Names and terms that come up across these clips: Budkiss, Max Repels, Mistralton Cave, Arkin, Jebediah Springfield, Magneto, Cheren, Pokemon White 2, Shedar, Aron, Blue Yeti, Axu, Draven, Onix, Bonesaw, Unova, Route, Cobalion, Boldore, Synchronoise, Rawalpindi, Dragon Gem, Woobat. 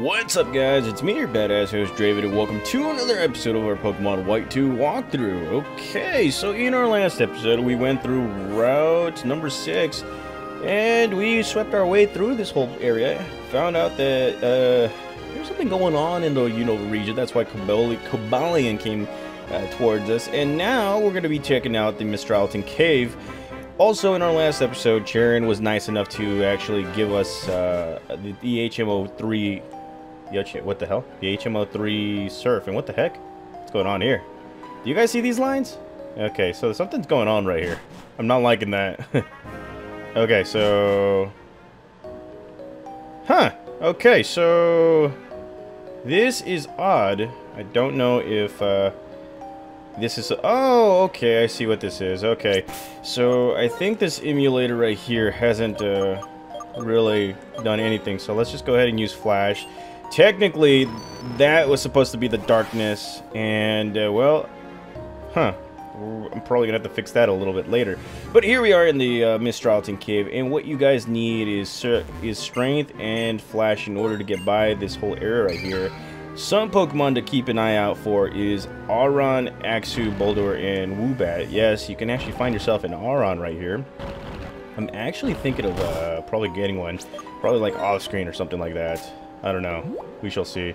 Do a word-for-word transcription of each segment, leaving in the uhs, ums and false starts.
What's up, guys? It's me, your badass host Draven, and welcome to another episode of our Pokemon White two walkthrough. Okay, so in our last episode, we went through Route number six, and we swept our way through this whole area. Found out that uh, there's something going on in the Unova region. That's why Cobalion came uh, towards us, and now we're going to be checking out the Mistralton Cave. Also, in our last episode, Cheren was nice enough to actually give us uh, the, the H M oh three. What the hell? The H M oh three surf. And what the heck? What's going on here? Do you guys see these lines? Okay, so something's going on right here. I'm not liking that. Okay, so... Huh. Okay, so... This is odd. I don't know if... Uh... This is... Oh, okay, I see what this is. Okay, so I think this emulator right here hasn't uh, really done anything. So let's just go ahead and use Flash. Technically, that was supposed to be the darkness. And, uh, well, huh. I'm probably going to have to fix that a little bit later. But here we are in the uh, Mistralton Cave. And what you guys need is, uh, is strength and Flash in order to get by this whole area right here. Some Pokemon to keep an eye out for is Aron, Axew, Boldore, and Woobat. Yes, you can actually find yourself an Aron right here. I'm actually thinking of uh, probably getting one. Probably like off-screen or something like that. I don't know. We shall see.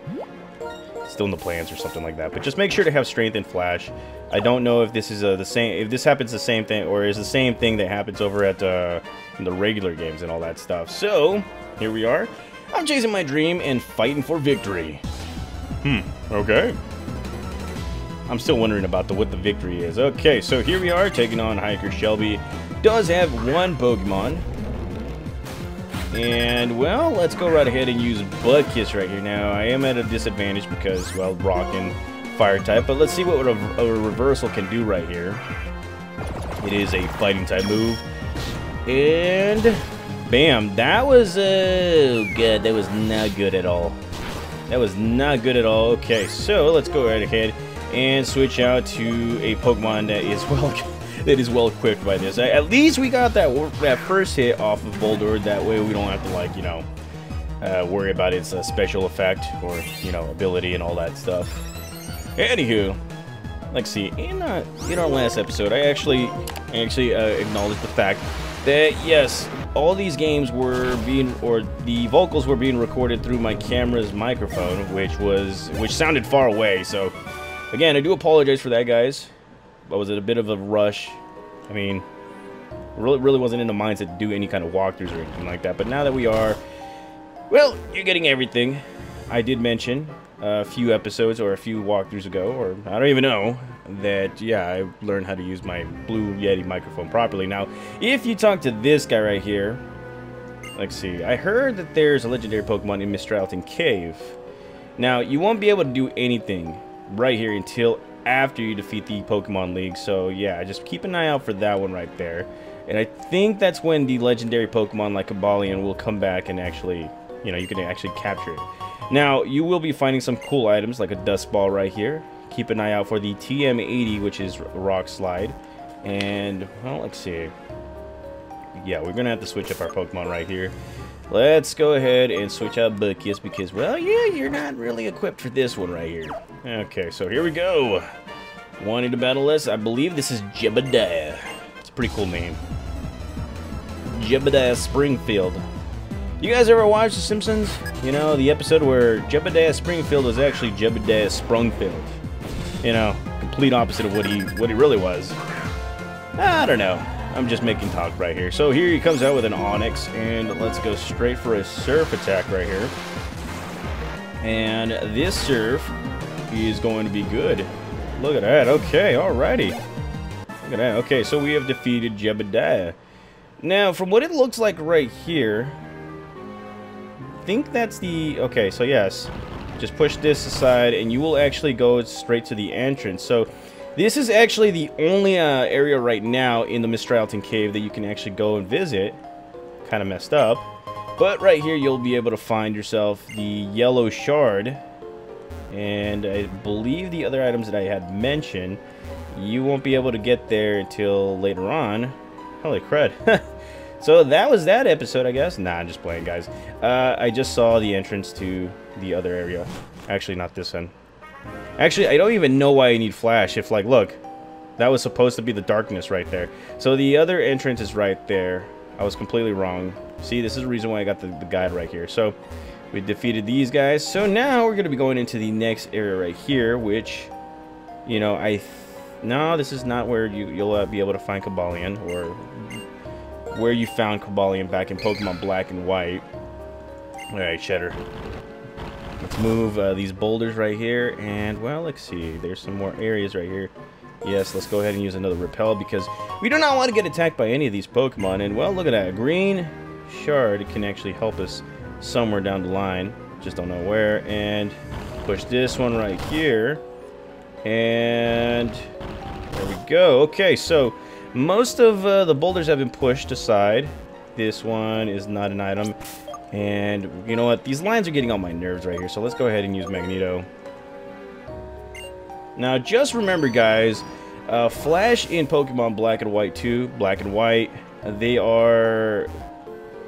Still in the plans or something like that. But just make sure to have strength and Flash. I don't know if this is uh, the same. If this happens the same thing, or is the same thing that happens over at uh, in the regular games and all that stuff. So here we are. I'm chasing my dream and fighting for victory. Hmm, okay. I'm still wondering about the what the victory is. Okay, so here we are taking on Hiker. Shelby does have one Pokemon. And, well, let's go right ahead and use Budkiss right here. Now, I am at a disadvantage because, well, rock and fire type. But let's see what a, a reversal can do right here. It is a fighting type move. And, bam. That was, uh, good. That was not good at all. That was not good at all. Okay, so let's go right ahead and switch out to a Pokemon that is well that is well equipped by this. At least we got that that first hit off of Boldore. That way we don't have to, like, you know, uh, worry about its uh, special effect or, you know, ability and all that stuff. Anywho, let's see. In uh, in our last episode, I actually actually uh, acknowledged the fact that yes. All these games were being, or the vocals were being recorded through my camera's microphone, which was, which sounded far away. So, again, I do apologize for that, guys. I was in a bit of a rush. I mean, really, really wasn't in the mindset to do any kind of walkthroughs or anything like that. But now that we are, well, you're getting everything. I did mention a few episodes or a few walkthroughs ago, or I don't even know, that, yeah, I learned how to use my Blue Yeti microphone properly. Now, if you talk to this guy right here, let's see. I heard that there's a legendary Pokemon in Mistralton Cave. Now, you won't be able to do anything right here until after you defeat the Pokemon League. So, yeah, just keep an eye out for that one right there. And I think that's when the legendary Pokemon like Cobalion will come back and actually, you know, you can actually capture it. Now, you will be finding some cool items like a dust ball right here. Keep an eye out for the T M eighty, which is rock slide. And, well, let's see. Yeah, we're going to have to switch up our Pokemon right here. Let's go ahead and switch out Budkiss because, well, yeah, you're not really equipped for this one right here. Okay, so here we go. Wanting to battle us? I believe this is Jebediah. It's a pretty cool name. Jebediah Springfield. You guys ever watch The Simpsons? You know, the episode where Jebediah Springfield was actually Jebediah Sprungfield. You know, complete opposite of what he what he really was. I don't know. I'm just making talk right here. So here he comes out with an Onix, and let's go straight for a surf attack right here. And this surf is going to be good. Look at that. Okay, alrighty. Look at that. Okay, so we have defeated Jebediah. Now, from what it looks like right here, I think that's the... Okay, so yes. Just push this aside, and you will actually go straight to the entrance. So, this is actually the only uh, area right now in the Mistralton Cave that you can actually go and visit. Kind of messed up. But right here, you'll be able to find yourself the yellow shard. And I believe the other items that I had mentioned, you won't be able to get there until later on. Holy crud. So that was that episode, I guess. Nah, I'm just playing, guys. Uh, I just saw the entrance to the other area. Actually, not this end. Actually, I don't even know why I need Flash if, like, look. That was supposed to be the darkness right there. So the other entrance is right there. I was completely wrong. See, this is the reason why I got the, the guide right here. So we defeated these guys. So now we're going to be going into the next area right here, which, you know, I... Th no, this is not where you, you'll uh, be able to find Cobalion, or where you found Cobalion back in Pokemon Black and White. All right, Cheddar. Let's move uh, these boulders right here. And, well, let's see. There's some more areas right here. Yes, let's go ahead and use another repel because we do not want to get attacked by any of these Pokemon. And, well, look at that. A green shard can actually help us somewhere down the line. Just don't know where. And push this one right here. And there we go. Okay, so most of uh, the boulders have been pushed aside. This one is not an item. And you know what? These lines are getting on my nerves right here. So let's go ahead and use Magneto. Now, just remember, guys, uh, Flash in Pokemon Black and White two, Black and White, they are,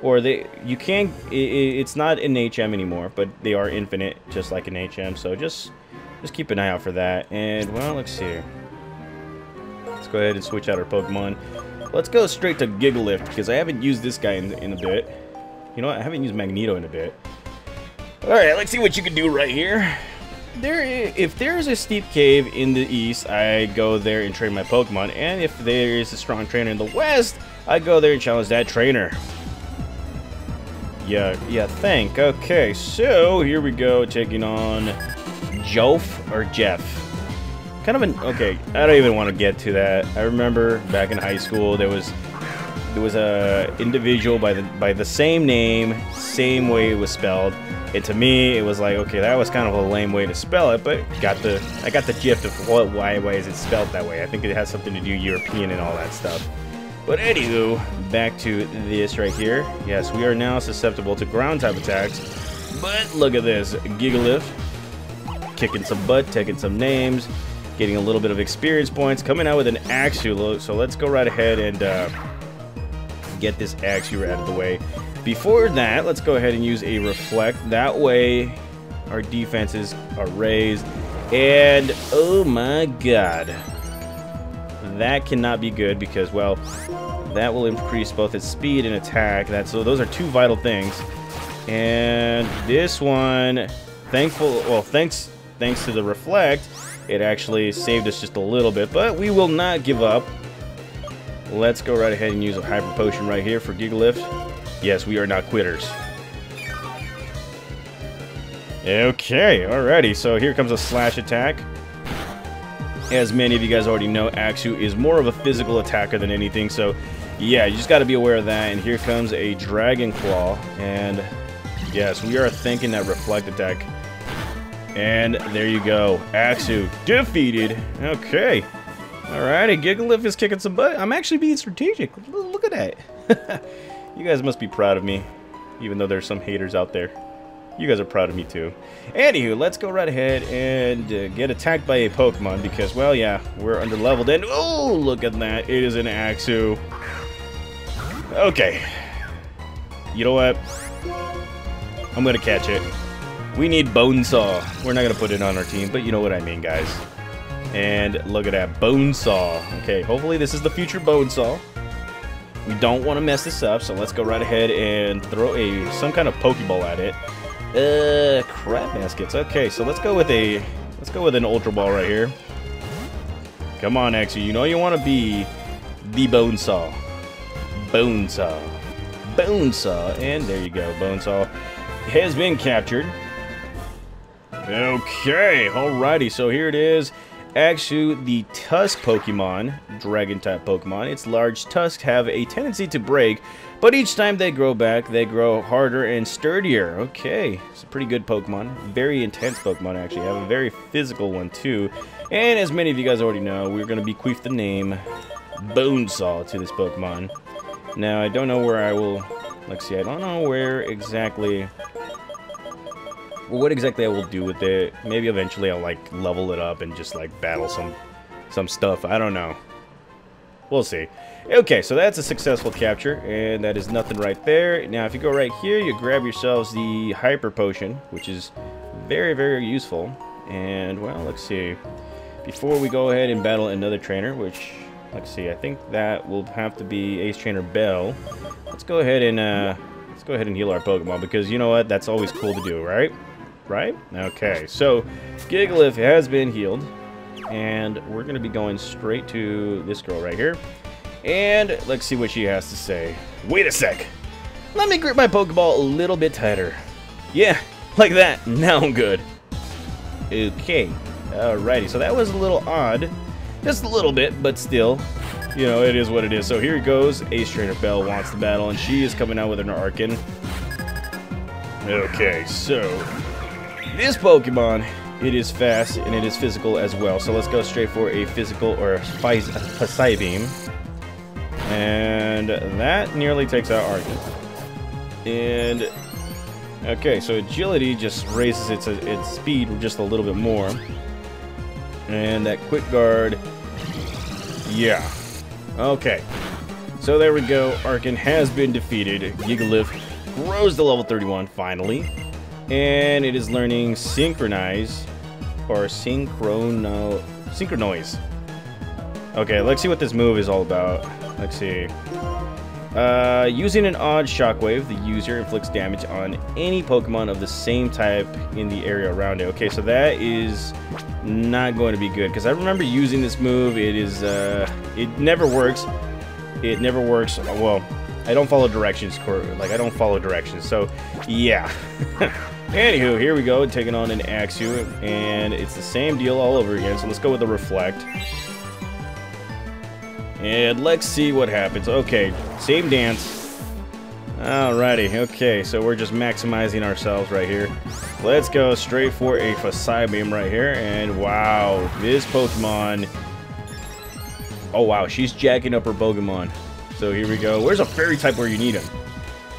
or they, you can't, it, it's not in H M anymore, but they are infinite, just like in H M, so just, just keep an eye out for that. And, well, let's see. Let's go ahead and switch out our Pokemon. Let's go straight to Gigalith, because I haven't used this guy in, in a bit. You know what, I haven't used Magneto in a bit. Alright, let's see what you can do right here. There, if there's a steep cave in the east, I go there and train my Pokemon, and if there is a strong trainer in the west, I go there and challenge that trainer. Yeah, yeah, think. Okay, so here we go, taking on Joff or Jeff. Kind of an okay. I don't even want to get to that. I remember back in high school there was there was a individual by the by the same name, same way it was spelled. And to me, it was like, okay, that was kind of a lame way to spell it, but got the I got the gist of what why why is it spelled that way. I think it has something to do European and all that stuff. But anywho, back to this right here. Yes, we are now susceptible to ground type attacks. But look at this, Gigalith, kicking some butt, taking some names, getting a little bit of experience points, coming out with an Axew. So let's go right ahead and uh, get this Axew out of the way. Before that, let's go ahead and use a reflect. That way, our defenses are raised. And, oh my god. That cannot be good because, well, that will increase both its speed and attack. That, so those are two vital things. And this one, thankful, well, thanks, thanks to the reflect, it actually saved us just a little bit. But we will not give up. Let's go right ahead and use a Hyper Potion right here for Gigalith. Yes, we are not quitters. Okay, alrighty, so here comes a slash attack. As many of you guys already know, Axu is more of a physical attacker than anything, so yeah, you just gotta be aware of that. And here comes a Dragon Claw, and yes, we are thinking that reflect attack. And there you go, Axu defeated. Okay, alrighty, Gigalith is kicking some butt. I'm actually being strategic, look at that. You guys must be proud of me, even though there's some haters out there. You guys are proud of me too. Anywho, let's go right ahead and uh, get attacked by a Pokemon because, well, yeah, we're underleveled. And oh, look at that! It is an Axew. Okay, you know what? I'm gonna catch it. We need Bonesaw. We're not gonna put it on our team, but you know what I mean, guys. And look at that, Bonesaw. Okay, hopefully this is the future Bonesaw. We don't want to mess this up, so let's go right ahead and throw a some kind of Pokeball at it. Uh, crap baskets. Okay, so let's go with a let's go with an Ultra Ball right here. Come on, Axew. You know you want to be the Bonesaw, Bonesaw, Bonesaw, and there you go. Bonesaw has been captured. Okay, alrighty. So here it is. Axew, the Tusk Pokemon, Dragon-type Pokemon. Its large tusks have a tendency to break, but each time they grow back, they grow harder and sturdier. Okay, it's a pretty good Pokemon. Very intense Pokemon, actually. I have a very physical one, too. And as many of you guys already know, we're going to bequeath the name Bonesaw to this Pokemon. Now, I don't know where I will... Let's see, I don't know where exactly... Well, what exactly I will do with it. Maybe eventually I'll like level it up and just like battle some some stuff. I don't know. We'll see. Okay, so that's a successful capture, and that is nothing right there. Now, if you go right here, you grab yourselves the Hyper Potion, which is very, very useful. And, well, let's see. Before we go ahead and battle another trainer, which, let's see, I think that will have to be Ace Trainer Bell. Let's go ahead and, uh, let's go ahead and heal our Pokemon, because you know what? That's always cool to do, right? Right? Okay, so Gigalith has been healed. And we're going to be going straight to this girl right here. And let's see what she has to say. Wait a sec. Let me grip my Pokeball a little bit tighter. Yeah, like that. Now I'm good. Okay. Alrighty. So that was a little odd. Just a little bit, but still. You know, it is what it is. So here it goes. Ace Trainer Bell wants the battle, and she is coming out with an Arcan. Okay, so this Pokemon... it is fast, and it is physical as well. So let's go straight for a physical or a Psybeam. And that nearly takes out Arkin. And, okay, so agility just raises its, its speed just a little bit more. And that quick guard, yeah. Okay, so there we go. Arkin has been defeated. Gigalith rose to level thirty-one, finally. And it is learning Synchronize, or synchrono Synchronoise. Okay, let's see what this move is all about. Let's see. Uh, using an odd shockwave, the user inflicts damage on any Pokemon of the same type in the area around it. Okay, so that is not going to be good, because I remember using this move. It is, uh, it never works. It never works. Well, I don't follow directions, like I don't follow directions. So, yeah. Anywho, here we go, taking on an Axew, and it's the same deal all over again, so let's go with a Reflect. And let's see what happens. Okay, same dance. Alrighty, okay, so we're just maximizing ourselves right here. Let's go straight for a Psybeam right here, and wow, this Pokemon... oh wow, she's jacking up her Pokemon. So here we go. Where's a Fairy type where you need him?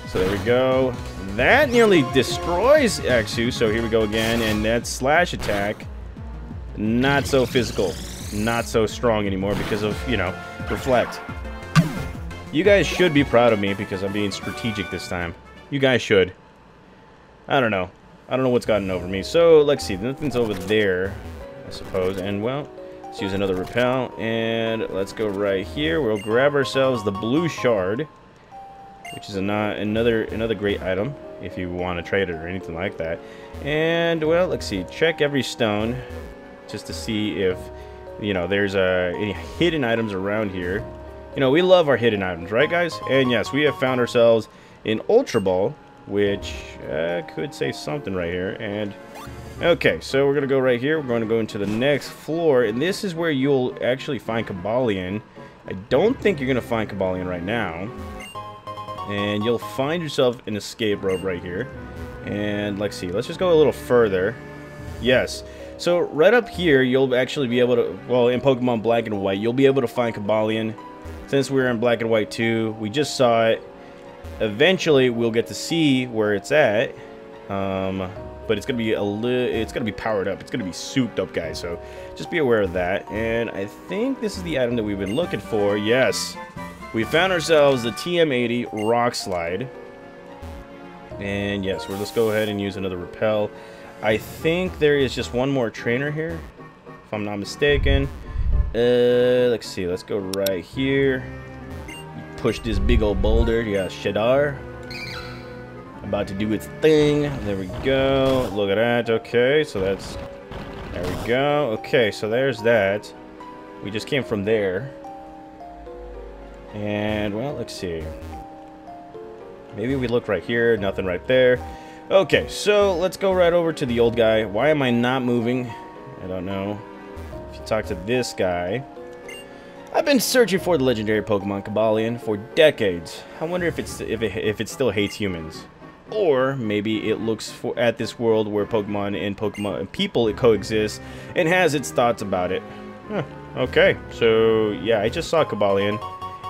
So there we go. That nearly destroys Axew, so here we go again, and that slash attack, not so physical, not so strong anymore because of, you know, Reflect. You guys should be proud of me because I'm being strategic this time. You guys should. I don't know. I don't know what's gotten over me. So, let's see, nothing's over there, I suppose, and well, let's use another Repel, and let's go right here. We'll grab ourselves the Blue Shard, which is not another another great item if you want to trade it or anything like that. And well, let's see, check every stone just to see if, you know, there's uh, any hidden items around here. You know, we love our hidden items, right guys? And yes, we have found ourselves an Ultra Ball, which uh, could say something right here. And okay, so we're gonna go right here. We're going to go into the next floor, and this is where you'll actually find Cobalion. I don't think you're gonna find Cobalion right now. And you'll find yourself an escape rope right here. And let's see, let's just go a little further. Yes, so right up here, you'll actually be able to, well, in Pokemon Black and White, you'll be able to find Cobalion. Since we're in Black and White two, we just saw it. Eventually, we'll get to see where it's at. Um, but it's gonna be a li- it's gonna be powered up. It's gonna be souped up, guys, so just be aware of that. And I think this is the item that we've been looking for, yes. We found ourselves the T M eighty Rock Slide. And yes, we'll just go ahead and use another Repel. I think there is just one more trainer here, if I'm not mistaken. Uh, let's see, let's go right here. Push this big old boulder. Yeah, Shedar. About to do its thing. There we go. Look at that. Okay, so that's... there we go. Okay, so there's that. We just came from there. And, well, let's see. Maybe we look right here. Nothing right there. Okay, so let's go right over to the old guy. Why am I not moving? I don't know. If you talk to this guy. I've been searching for the legendary Pokemon Cobalion for decades. I wonder if it's if it, if it still hates humans. Or maybe it looks for at this world where Pokemon and Pokemon and people coexist and has its thoughts about it. Huh. Okay, so yeah, I just saw Cobalion.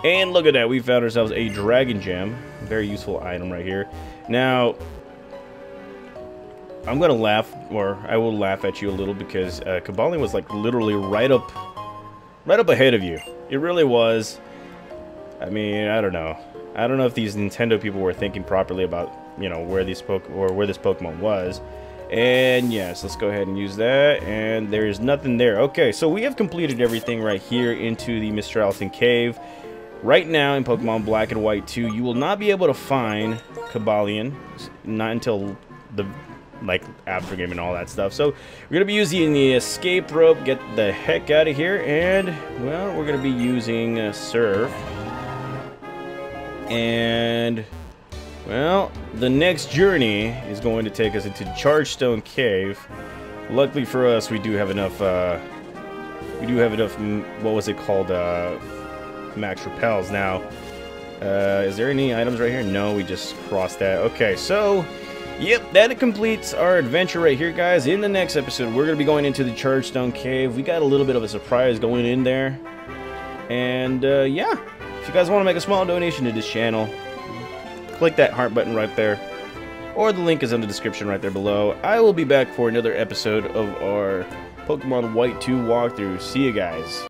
And look at that, we found ourselves a Dragon Gem. Very useful item right here. Now, I'm going to laugh, or I will laugh at you a little, because uh, Cobalion was like literally right up right up ahead of you. It really was. I mean, I don't know. I don't know if these Nintendo people were thinking properly about, you know, where these Poke or where this Pokemon was. And yes, let's go ahead and use that. And there is nothing there. Okay, so we have completed everything right here into the Mistralton Cave. Right now in Pokemon Black and White two, you will not be able to find Cobalion, not until the like after game and all that stuff. So we're gonna be using the escape rope, get the heck out of here, and well, we're gonna be using a surf. And well, the next journey is going to take us into Chargestone Cave. Luckily for us, we do have enough. Uh, we do have enough. What was it called? Uh, Max Repels. Now, uh, is there any items right here? No, we just crossed that. Okay, so. Yep, that completes our adventure right here, guys. In the next episode, we're going to be going into the Chargestone Cave. We got a little bit of a surprise going in there. And, uh, yeah. If you guys want to make a small donation to this channel, click that heart button right there. Or the link is in the description right there below. I will be back for another episode of our Pokemon White two walkthrough. See you guys.